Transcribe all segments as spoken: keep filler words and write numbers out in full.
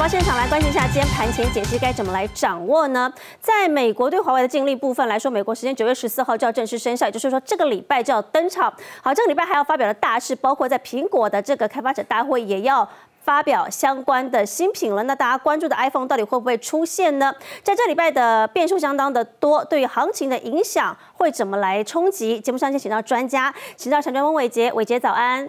播现场来关心一下，今天盘前解析该怎么来掌握呢？在美国对华为的禁令部分来说，美国时间九月十四号就要正式生效，也就是说这个礼拜就要登场。好，这个礼拜还要发表的大事，包括在苹果的这个开发者大会也要 发表相关的新品了，那大家关注的 iPhone 到底会不会出现呢？在这礼拜的变数相当的多，对于行情的影响会怎么来冲击？节目上先请到专家，请到陈专翁伟杰，伟杰早安。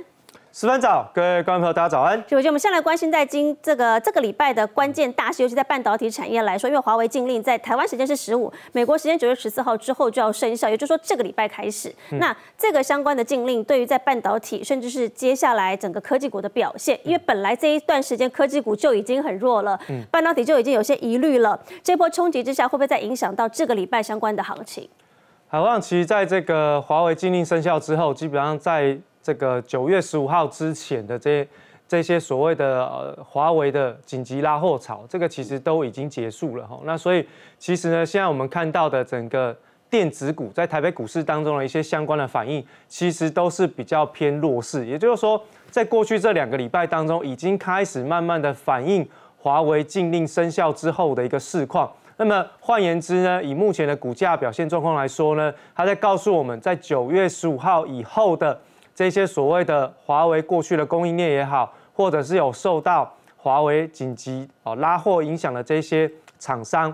十分早，各位观众朋友，大家早安。所以，我们先来关心在今这个这个礼拜的关键大事，尤其在半导体产业来说，因为华为禁令在台湾时间是十五，美国时间九月十四号之后就要生效，也就是说这个礼拜开始。嗯、那这个相关的禁令对于在半导体，甚至是接下来整个科技股的表现，因为本来这一段时间科技股就已经很弱了，嗯、半导体就已经有些疑虑了。这波冲击之下，会不会再影响到这个礼拜相关的行情？好，那其实在这个华为禁令生效之后，基本上在 这个九月十五号之前的这些这些所谓的呃华为的紧急拉货潮，这个其实都已经结束了哈。那所以其实呢，现在我们看到的整个电子股在台北股市当中的一些相关的反应，其实都是比较偏弱势。也就是说，在过去这两个礼拜当中，已经开始慢慢的反映华为禁令生效之后的一个市况。 那么换言之呢，以目前的股价表现状况来说呢，它在告诉我们在九月十五号以后的 这些所谓的华为过去的供应链也好，或者是有受到华为紧急哦拉货影响的这些厂商，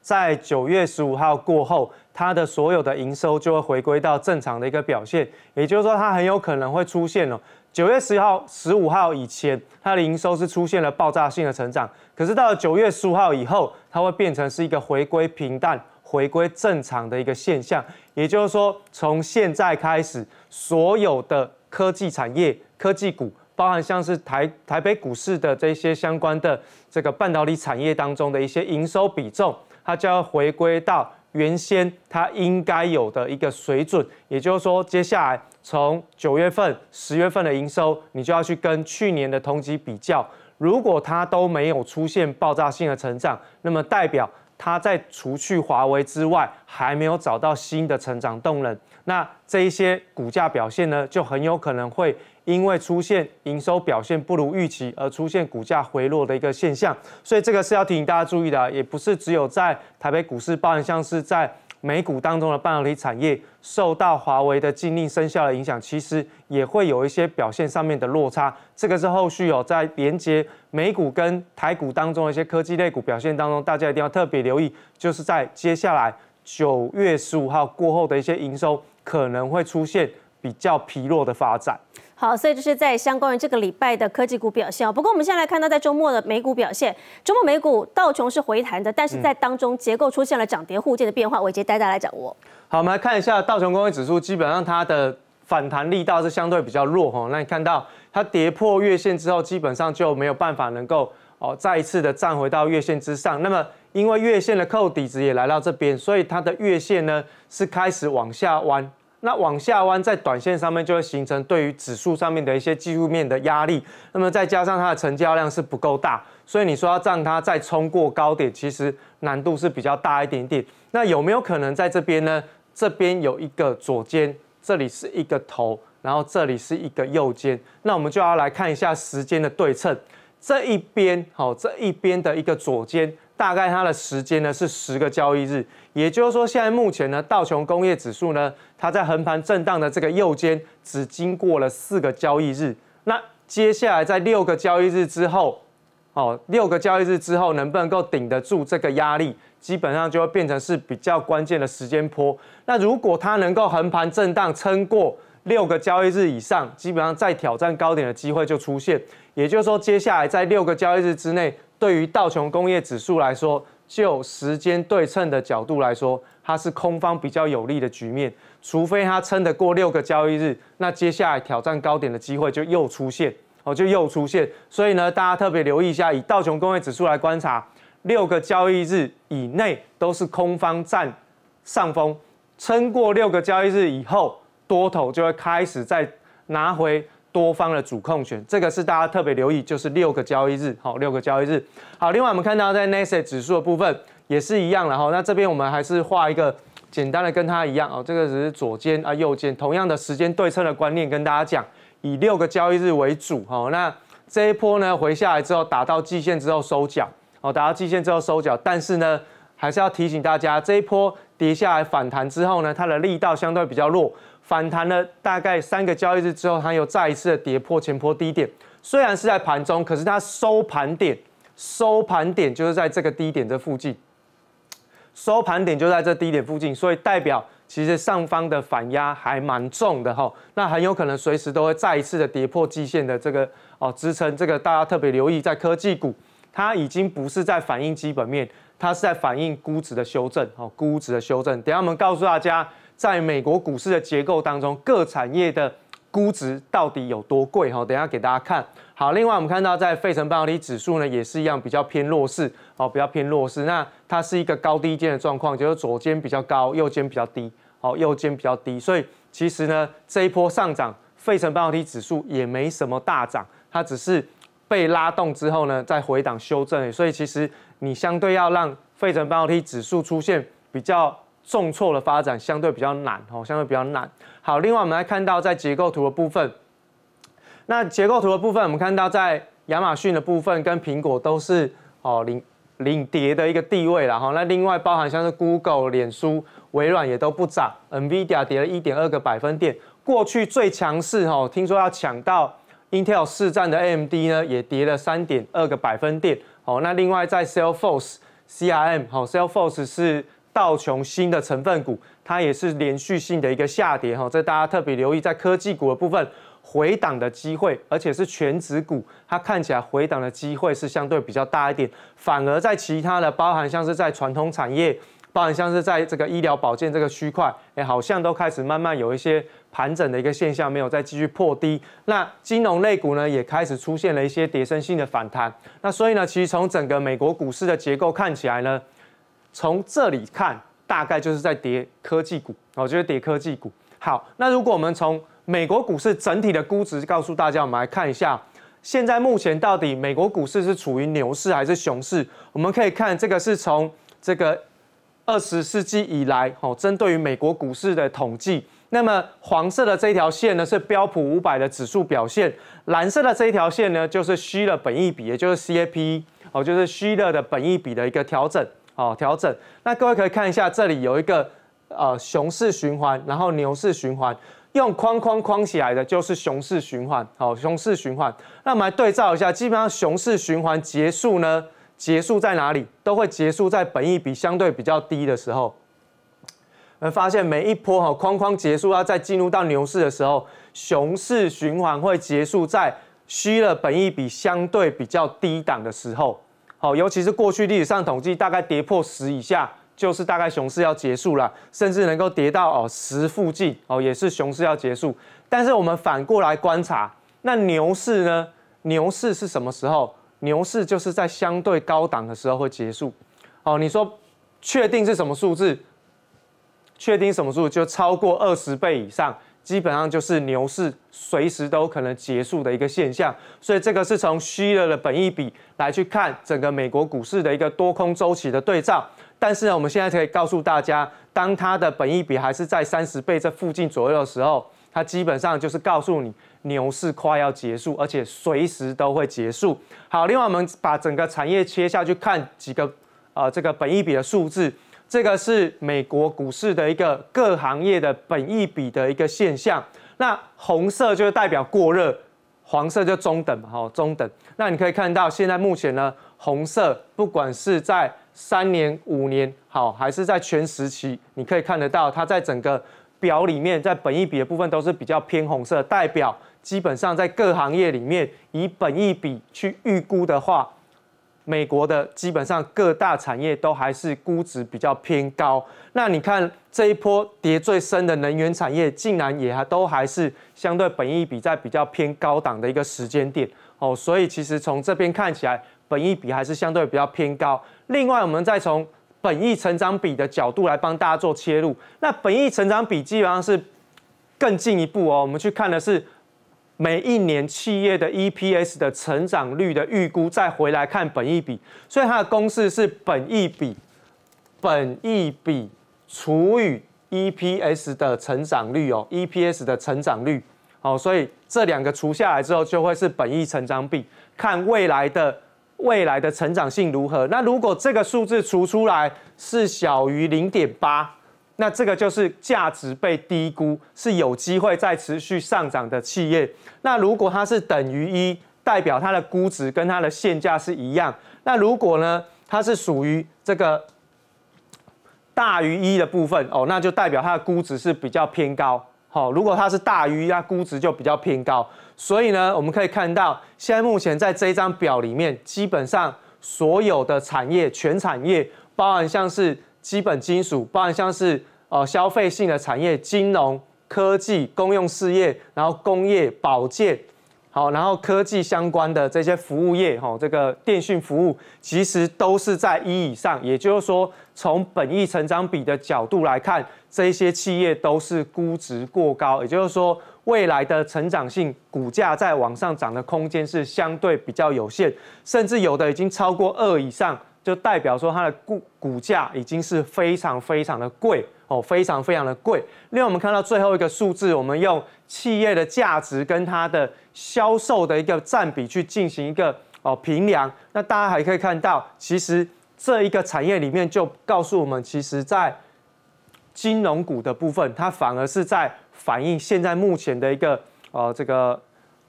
在九月十五号过后，它的所有的营收就会回归到正常的一个表现。也就是说，它很有可能会出现哦，九月十号、十五号以前，它的营收是出现了爆炸性的成长，可是到了九月十五号以后，它会变成是一个回归平淡、 回归正常的一个现象，也就是说，从现在开始，所有的科技产业、科技股，包含像是台台北股市的这些相关的这个半导体产业当中的一些营收比重，它就要回归到原先它应该有的一个水准。也就是说，接下来从九月份、十月份的营收，你就要去跟去年的同期比较，如果它都没有出现爆炸性的成长，那么代表 它在除去华为之外，还没有找到新的成长动能，那这一些股价表现呢，就很有可能会因为出现营收表现不如预期而出现股价回落的一个现象。所以这个是要提醒大家注意的，也不是只有在台北股市，包含像是在美股当中的半导体产业受到华为的禁令生效的影响，其实也会有一些表现上面的落差。这个是后续有在连接 美股跟台股当中的一些科技类股表现当中，大家一定要特别留意，就是在接下来九月十五号过后的一些营收可能会出现比较疲弱的发展。 好，所以就是在相关于这个礼拜的科技股表现哦。不过我们现在来看到，在周末的美股表现，周末美股道琼是回弹的，但是在当中结构出现了涨跌互见的变化。我已经带大家来掌握。好，我们来看一下道琼工业指数，基本上它的反弹力道是相对比较弱哦。那你看到它跌破月线之后，基本上就没有办法能够哦再一次的站回到月线之上。那么因为月线的扣底值也来到这边，所以它的月线呢是开始往下弯。 那往下弯，在短线上面就会形成对于指数上面的一些技术面的压力。那么再加上它的成交量是不够大，所以你说要让它再冲过高点，其实难度是比较大一点点。那有没有可能在这边呢？这边有一个左肩，这里是一个头，然后这里是一个右肩。那我们就要来看一下时间的对称。这一边，好，这一边的一个左肩， 大概它的时间呢是十个交易日，也就是说，现在目前呢，道琼工业指数呢，它在横盘震荡的这个右肩只经过了四个交易日。那接下来在六个交易日之后，哦，六个交易日之后能不能够顶得住这个压力，基本上就会变成是比较关键的时间波。那如果它能够横盘震荡撑过六个交易日以上，基本上再挑战高点的机会就出现。也就是说，接下来在六个交易日之内， 对于道琼工业指数来说，就时间对称的角度来说，它是空方比较有利的局面。除非它撑得过六个交易日，那接下来挑战高点的机会就又出现哦，就又出现。所以呢，大家特别留意一下，以道琼工业指数来观察，六个交易日以内都是空方占上风，撑过六个交易日以后，多头就会开始再拿回 多方的主控权，这个是大家特别留意，就是六个交易日，好，六个交易日，好。另外我们看到在 N A S D A 指数的部分也是一样了哈，那这边我们还是画一个简单的，跟它一样哦，这个只是左肩啊右肩，同样的时间对称的观念跟大家讲，以六个交易日为主哈。那这一波呢回下来之后，打到季线之后收脚，哦，打到季线之后收脚。但是呢，还是要提醒大家，这一波跌下来反弹之后呢，它的力道相对比较弱，反弹了大概三个交易日之后，它又再一次的跌破前波低点。虽然是在盘中，可是它收盘点，收盘点就是在这个低点这附近，收盘点就在这低点附近，所以代表。 其实上方的反压还蛮重的哈，那很有可能随时都会再一次的跌破季线的这个哦支撑，这个大家特别留意，在科技股，它已经不是在反映基本面，它是在反映估值的修正哦，估值的修正。等一下我们告诉大家，在美国股市的结构当中，各产业的估值到底有多贵哈，等一下给大家看。好，另外我们看到在费城半导体指数呢，也是一样比较偏弱势哦，比较偏弱势。那它是一个高低肩的状况，就是左肩比较高，右肩比较低。 好，右肩比较低，所以其实呢，这一波上涨，费城半导体指数也没什么大涨，它只是被拉动之后呢，再回档修正。所以其实你相对要让费城半导体指数出现比较重挫的发展，相对比较难哦，相对比较难。好，另外我们来看到在结构图的部分，那结构图的部分，我们看到在亚马逊的部分跟苹果都是哦领领跌的一个地位啦。哈，那另外包含像是 Google、脸书。 微软也都不涨 ，NVIDIA 跌了 一点二 个百分点。过去最强势哈，听说要抢到 Intel 市占的 A M D 呢，也跌了 三点二 个百分点。哦，那另外在 Salesforce、C R M， 好 ，Salesforce 是道琼新的成分股，它也是连续性的一个下跌哈。这大家特别留意，在科技股的部分回档的机会，而且是全指股，它看起来回档的机会是相对比较大一点。反而在其他的，包含像是在传统产业。 包含像是在这个医疗保健这个区块，哎，好像都开始慢慢有一些盘整的一个现象，没有再继续破低。那金融类股呢，也开始出现了一些跌升性的反弹。那所以呢，其实从整个美国股市的结构看起来呢，从这里看，大概就是在跌科技股，我觉得跌科技股。好，那如果我们从美国股市整体的估值告诉大家，我们来看一下，现在目前到底美国股市是处于牛市还是熊市？我们可以看这个是从这个。 二十世纪以来，哦，针对于美国股市的统计，那么黄色的这条线呢是标普五百的指数表现，蓝色的这一条线呢就是虚的本益比，也就是 C A P E， 哦，就是虚的的本益比的一个调整，哦，调整。那各位可以看一下，这里有一个呃熊市循环，然后牛市循环，用框框框起来的就是熊市循环，好、哦，熊市循环。那我们来对照一下，基本上熊市循环结束呢。 结束在哪里？都会结束在本益比相对比较低的时候。我们发现每一波哈框框结束，要再进入到牛市的时候，熊市循环会结束在虚了本益比相对比较低档的时候。好，尤其是过去历史上统计，大概跌破十以下，就是大概熊市要结束了，甚至能够跌到哦十附近哦，也是熊市要结束。但是我们反过来观察，那牛市呢？牛市是什么时候？ 牛市就是在相对高档的时候会结束，哦，你说确定是什么数字？确定什么数字就超过二十倍以上，基本上就是牛市随时都可能结束的一个现象。所以这个是从虚了的本益比来去看整个美国股市的一个多空周期的对照。但是呢，我们现在可以告诉大家，当它的本益比还是在三十倍这附近左右的时候，它基本上就是告诉你。 牛市快要结束，而且随时都会结束。好，另外我们把整个产业切下去看几个，呃，这个本益比的数字。这个是美国股市的一个各行业的本益比的一个现象。那红色就是代表过热，黄色就中等嘛，好，中等。那你可以看到，现在目前呢，红色不管是在三年、五年，好，还是在全时期，你可以看得到，它在整个表里面，在本益比的部分都是比较偏红色，代表。 基本上在各行业里面，以本益比去预估的话，美国的基本上各大产业都还是估值比较偏高。那你看这一波跌最深的能源产业，竟然也还都还是相对本益比在比较偏高档的一个时间点哦。所以其实从这边看起来，本益比还是相对比较偏高。另外，我们再从本益成长比的角度来帮大家做切入。那本益成长比基本上是更进一步哦，我们去看的是。 每一年企业的 E P S 的成长率的预估，再回来看本益比，所以它的公式是本益比，本益比除以 E P S 的成长率哦 ，E P S 的成长率好，所以这两个除下来之后，就会是本益成长比，看未来的未来的成长性如何。那如果这个数字除出来是小于 零点八， 那这个就是价值被低估，是有机会再持续上涨的企业。那如果它是等于一，代表它的估值跟它的现价是一样。那如果呢，它是属于这个大于一的部分哦，那就代表它的估值是比较偏高。好、哦，如果它是大于一，它估值就比较偏高。所以呢，我们可以看到，现在目前在这一张表里面，基本上所有的产业，全产业，包含像是基本金属，包含像是呃消费性的产业，金融、科技、公用事业，然后工业、保健。好，然后科技相关的这些服务业，吼，这个电讯服务其实都是在一以上，也就是说，从本益成长比的角度来看，这些企业都是估值过高，也就是说，未来的成长性股价在往上涨的空间是相对比较有限，甚至有的已经超过二以上，就代表说它的股股价已经是非常非常的贵。哦，非常非常的贵。另外，我们看到最后一个数字，我们用企业的价值跟它的销售的一个占比去进行一个哦评量。那大家还可以看到，其实这一个产业里面就告诉我们，其实在金融股的部分，它反而是在反映现在目前的一个呃这个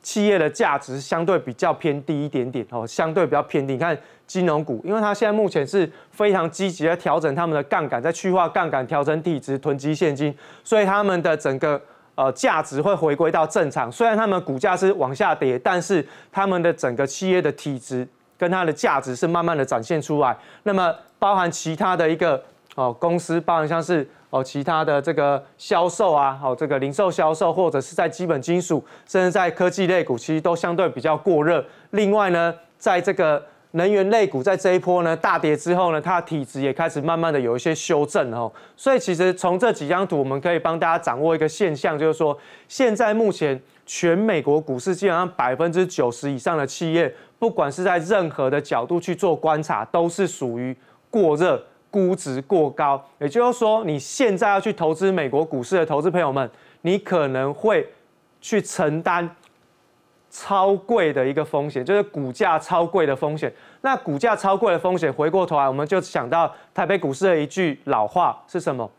企业的价值相对比较偏低一点点哦，相对比较偏低。你看。金融股，因为它现在目前是非常积极在调整他们的杠杆，在去化杠杆、调整体质、囤积现金，所以他们的整个呃价值会回归到正常。虽然他们股价是往下跌，但是他们的整个企业的体质跟它的价值是慢慢的展现出来。那么包含其他的一个哦、呃、公司，包含像是哦、呃、其他的这个销售啊，哦、呃、这个零售销售，或者是在基本金属，甚至在科技类股，其实都相对比较过热。另外呢，在这个能源类股在这一波呢大跌之后呢，它的体质也开始慢慢的有一些修正哦，所以其实从这几张图，我们可以帮大家掌握一个现象，就是说现在目前全美国股市基本上百分之九十以上的企业，不管是在任何的角度去做观察，都是属于过热、估值过高。也就是说，你现在要去投资美国股市的投资朋友们，你可能会去承担。超贵的一个风险，就是股价超贵的风险。那股价超贵的风险，回过头来我们就想到台北股市的一句老话是什么？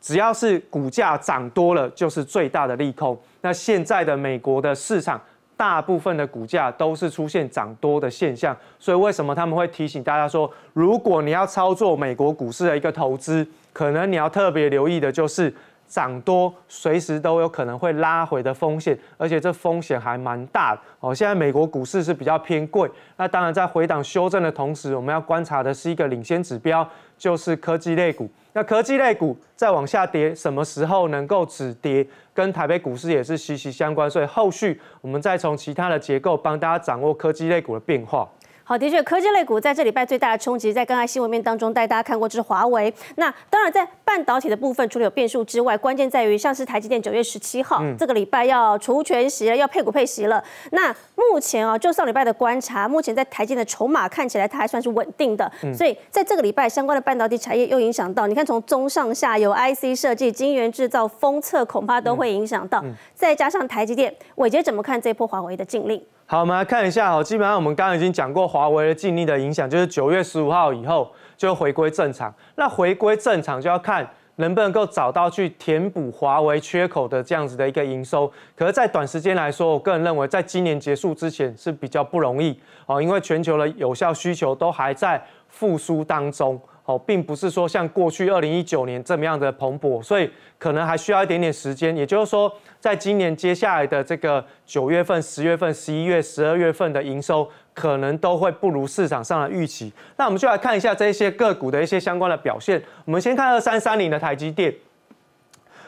只要是股价涨多了，就是最大的利空。那现在的美国的市场，大部分的股价都是出现涨多的现象，所以为什么他们会提醒大家说，如果你要操作美国股市的一个投资，可能你要特别留意的就是。涨多随时都有可能会拉回的风险，而且这风险还蛮大的哦。现在美国股市是比较偏贵，那当然在回档修正的同时，我们要观察的是一个领先指标，就是科技类股。那科技类股再往下跌，什么时候能够止跌，跟台北股市也是息息相关，所以后续我们再从其他的结构帮大家掌握科技类股的变化。好，的确，科技类股在这礼拜最大的冲击，在刚才新闻面当中带大家看过，就是华为。那当然，在半导体的部分，除了有变数之外，关键在于像是台积电九月十七号、嗯、这个礼拜要除权息了，要配股配息了。那目前啊，就上礼拜的观察，目前在台积电的筹码看起来它还算是稳定的，嗯、所以在这个礼拜相关的半导体产业又影响到。你看，从中上下游 I C 设计、晶圆制造、封测，恐怕都会影响到。嗯嗯、再加上台积电，伟杰怎么看这波华为的禁令？好，我们来看一下哦。基本上我们刚刚已经讲过华为的禁令的影响，就是九月十五号以后就回归正常。那回归正常就要看能不能够找到去填补华为缺口的这样子的一个营收。可是，在短时间来说，我个人认为，在今年结束之前是比较不容易哦，因为全球的有效需求都还在复苏当中哦，并不是说像过去二零一九年这么样的蓬勃，所以可能还需要一点点时间。也就是说。在今年接下来的这个九月份、十月份、十一月、十二月份的营收，可能都会不如市场上的预期。那我们就来看一下这些个股的一些相关的表现。我们先看二三三零的台积电。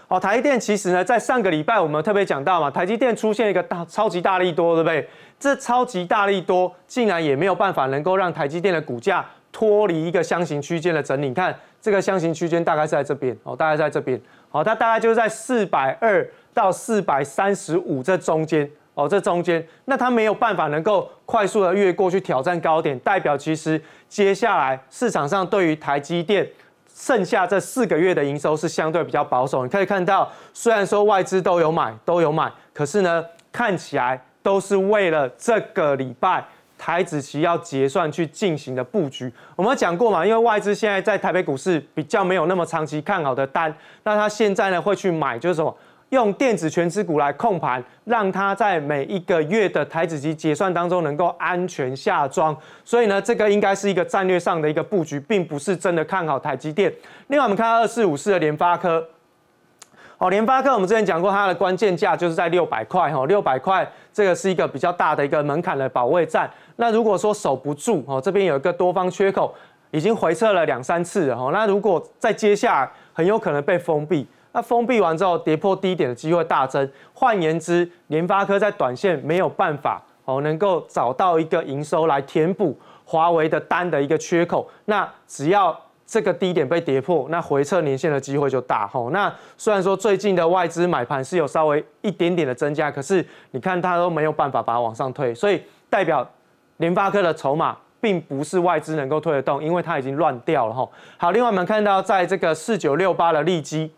好，台积电其实呢，在上个礼拜我们特别讲到嘛，台积电出现一个大超级大利多，对不对？这超级大利多竟然也没有办法能够让台积电的股价脱离一个箱型区间的整理。你看这个箱型区间大概是在这边哦，大概在这边。好，它大概就是在四百二。到四百三十五这中间哦，这中间，那它没有办法能够快速的越过去挑战高点，代表其实接下来市场上对于台积电剩下这四个月的营收是相对比较保守。你可以看到，虽然说外资都有买，都有买，可是呢，看起来都是为了这个礼拜台指期要结算去进行的布局。我们讲过嘛，因为外资现在在台北股市比较没有那么长期看好的单，那他现在呢会去买，就是什么？ 用电子权值股来控盘，让它在每一个月的台指期结算当中能够安全下庄。所以呢，这个应该是一个战略上的一个布局，并不是真的看好台积电。另外，我们看到二四五四的联发科，哦，联发科我们之前讲过，它的关键价就是在六百块，哦， 六百块这个是一个比较大的一个门槛的保卫战。那如果说守不住，哦，这边有一个多方缺口，已经回撤了两三次了，哦，那如果再接下来，很有可能被封闭。 那封闭完之后，跌破低点的机会大增。换言之，联发科在短线没有办法哦，能够找到一个营收来填补华为的单的一个缺口。那只要这个低点被跌破，那回撤年线的机会就大吼。那虽然说最近的外资买盘是有稍微一点点的增加，可是你看它都没有办法把它往上推，所以代表联发科的筹码 并不是外资能够推得动，因为它已经乱掉了吼。好，另外我们看到，在这个四九六八的利基，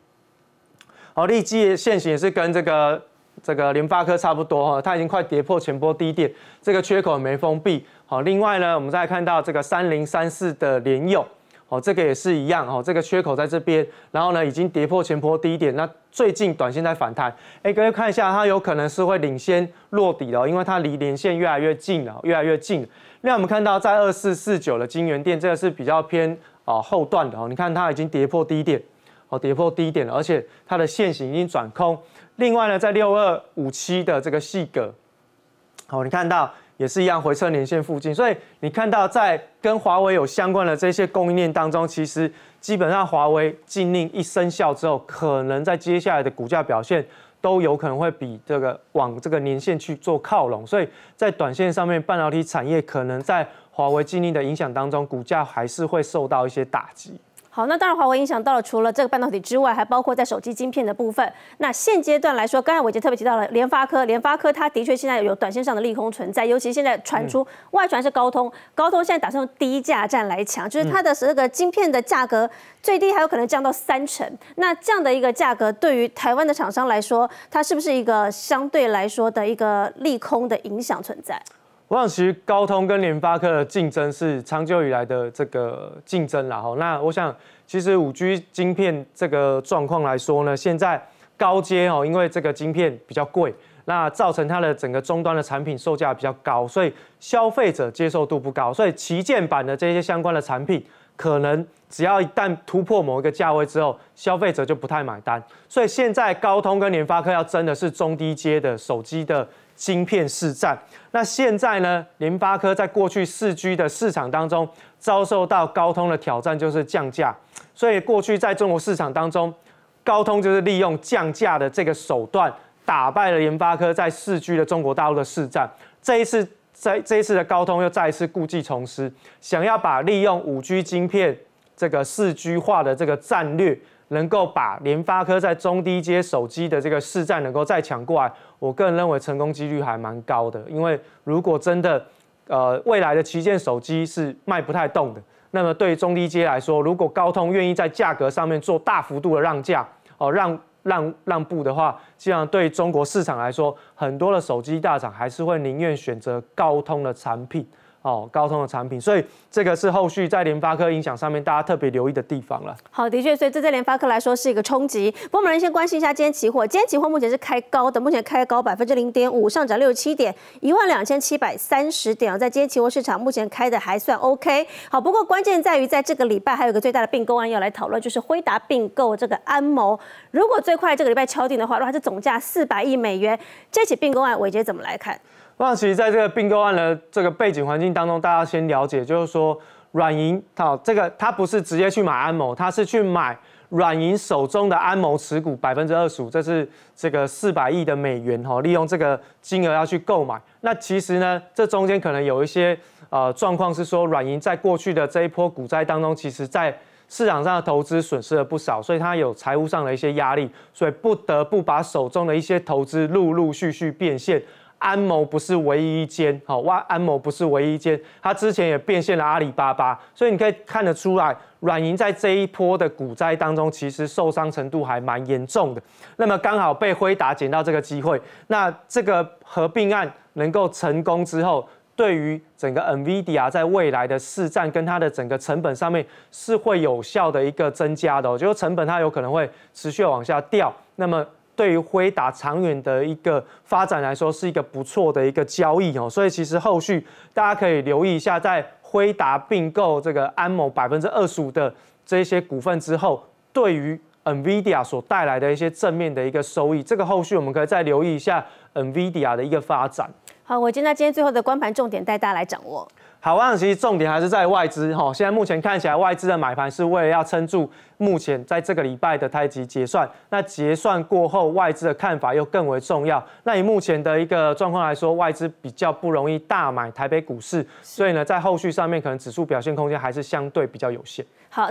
好，利基的线型也是跟这个这个联发科差不多哈，它已经快跌破前波低点，这个缺口没封闭。好，另外呢，我们再看到这个三零三四的联友，哦，这个也是一样哦，这个缺口在这边，然后呢已经跌破前波低点，那最近短线在反弹，哎，各位看一下，它有可能是会领先落底的，因为它离连线越来越近了，越来越近了。 那我们看到，在二四四九的金元店，这个是比较偏啊后段的哦。你看它已经跌破低点，哦，跌破低点了，而且它的线型已经转空。另外呢，在六二五七的这个细格，哦，你看到也是一样回撤年线附近。所以你看到，在跟华为有相关的这些供应链当中，其实基本上华为禁令一生效之后，可能在接下来的股价表现 都有可能会比这个往这个年线去做靠拢，所以在短线上面，半导体产业可能在华为禁令的影响当中，股价还是会受到一些打击。好，那当然华为影响到了，除了这个半导体之外，还包括在手机晶片的部分。那现阶段来说，刚才伟杰特别提到了联发科，联发科它的确现在有短线上的利空存在，尤其现在传出、嗯、外传是高通，高通现在打算用低价战来抢，就是它的这个晶片的价格 最低还有可能降到三成，那这样的一个价格对于台湾的厂商来说，它是不是一个相对来说的一个利空的影响存在？我想，其实高通跟联发科的竞争是长久以来的这个竞争啦。吼，那我想，其实五 G 晶片这个状况来说呢，现在高阶哦，因为这个晶片比较贵，那造成它的整个终端的产品售价比较高，所以消费者接受度不高，所以旗舰版的这些相关的产品 可能只要一旦突破某一个价位之后，消费者就不太买单。所以现在高通跟联发科要争的是中低阶的手机的晶片市占。那现在呢，联发科在过去四 G 的市场当中遭受到高通的挑战，就是降价。所以过去在中国市场当中，高通就是利用降价的这个手段，打败了联发科在四 G 的中国大陆的市占。这一次 在这一次的高通又再一次故技重施，想要把利用五 G 晶片这个四 G 化的这个战略，能够把联发科在中低阶手机的这个市占能够再抢过来。我个人认为成功几率还蛮高的，因为如果真的呃未来的旗舰手机是卖不太动的，那么对于中低阶来说，如果高通愿意在价格上面做大幅度的让价哦，让 让让步的话，基本上对中国市场来说，很多的手机大厂还是会宁愿选择高通的产品哦，高通的产品，所以这个是后续在联发科影响上面大家特别留意的地方了。好，的确，所以这对联发科来说是一个冲击。不过我们先关心一下今天期货，今天期货目前是开高的，目前开高百分之零点五，上涨六十七点，一万两千七百三十点。在今天期货市场目前开的还算 OK。好，不过关键在于在这个礼拜还有一个最大的并购案要来讨论，就是辉达并购这个安谋。如果最快这个礼拜敲定的话，它是总价四百亿美元。这起并购案，伟杰怎么来看？ 那其实在这个并购案的这个背景环境当中，大家先了解，就是说软银，好，这个他不是直接去买安谋，他是去买软银手中的安谋持股 百分之二十五， 这是这个四百亿的美元哈，利用这个金额要去购买。那其实呢，这中间可能有一些呃状况是说，软银在过去的这一波股灾当中，其实在 市场上的投资损失了不少，所以它有财务上的一些压力，所以不得不把手中的一些投资陆陆续续变现。安谋不是唯一一间，好，哇，安谋不是唯一一间，它之前也变现了阿里巴巴，所以你可以看得出来，软银在这一波的股灾当中，其实受伤程度还蛮严重的。那么刚好被辉达捡到这个机会，那这个合并案能够成功之后，对于整个 NVIDIA 在未来的市占跟它的整个成本上面是会有效的一个增加的、哦，就是成本它有可能会持续往下掉。那么对于辉达长远的一个发展来说，是一个不错的一个交易哦，所以其实后续大家可以留意一下，在辉达并购这个安谋百分之二十五的这些股份之后，对于 NVIDIA 所带来的一些正面的一个收益，这个后续我们可以再留意一下 NVIDIA 的一个发展。好，我今天今天最后的观盘重点带大家来掌握。好，我想其实重点还是在外资哈，现在目前看起来外资的买盘是为了要撑住目前在这个礼拜的台积结算，那结算过后外资的看法又更为重要。那以目前的一个状况来说，外资比较不容易大买台北股市，所以呢，在后续上面可能指数表现空间还是相对比较有限。好。